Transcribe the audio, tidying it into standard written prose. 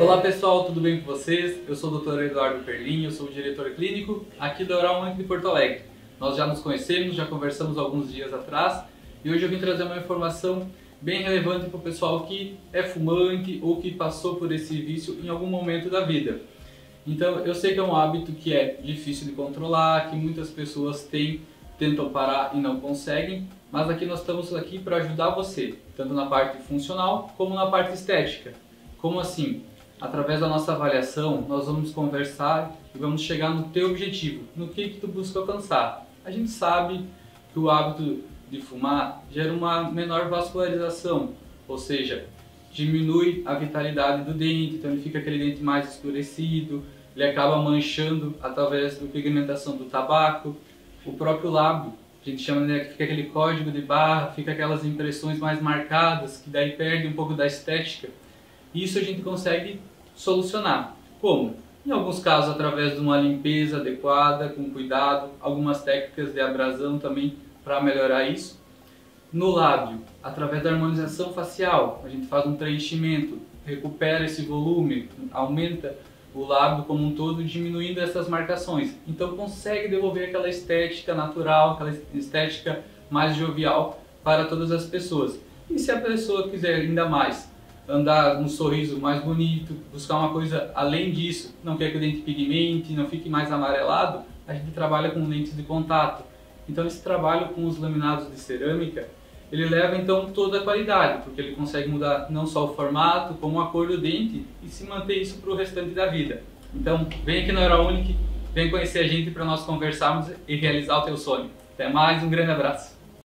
Olá pessoal, tudo bem com vocês? Eu sou o Dr. Eduardo Perlin, eu sou o diretor clínico aqui da Oral Mãe de Porto Alegre. Nós já nos conhecemos, já conversamos alguns dias atrás e hoje eu vim trazer uma informação bem relevante para o pessoal que é fumante ou que passou por esse vício em algum momento da vida. Então eu sei que é um hábito que é difícil de controlar, que muitas pessoas tentam parar e não conseguem, mas aqui nós estamos aqui para ajudar você, tanto na parte funcional como na parte estética. Como assim? Através da nossa avaliação, nós vamos conversar e vamos chegar no teu objetivo, no que tu busca alcançar. A gente sabe que o hábito de fumar gera uma menor vascularização, ou seja, diminui a vitalidade do dente, então ele fica aquele dente mais escurecido, ele acaba manchando através da pigmentação do tabaco, o próprio lábio, a gente chama de fica aquele código de barra, fica aquelas impressões mais marcadas, que daí perde um pouco da estética. Isso a gente consegue solucionar. Como? Em alguns casos através de uma limpeza adequada, com cuidado, algumas técnicas de abrasão também para melhorar isso. No lábio, através da harmonização facial, a gente faz um preenchimento, recupera esse volume, aumenta o lábio como um todo, diminuindo essas marcações. Então consegue devolver aquela estética natural, aquela estética mais jovial para todas as pessoas. E se a pessoa quiser ainda mais, andar um sorriso mais bonito, buscar uma coisa além disso, não quer que o dente pigmente, não fique mais amarelado, a gente trabalha com lentes de contato. Então esse trabalho com os laminados de cerâmica, ele leva então toda a qualidade, porque ele consegue mudar não só o formato, como a cor do dente e se manter isso para o restante da vida. Então vem aqui na Oralunic, vem conhecer a gente para nós conversarmos e realizar o teu sonho. Até mais, um grande abraço!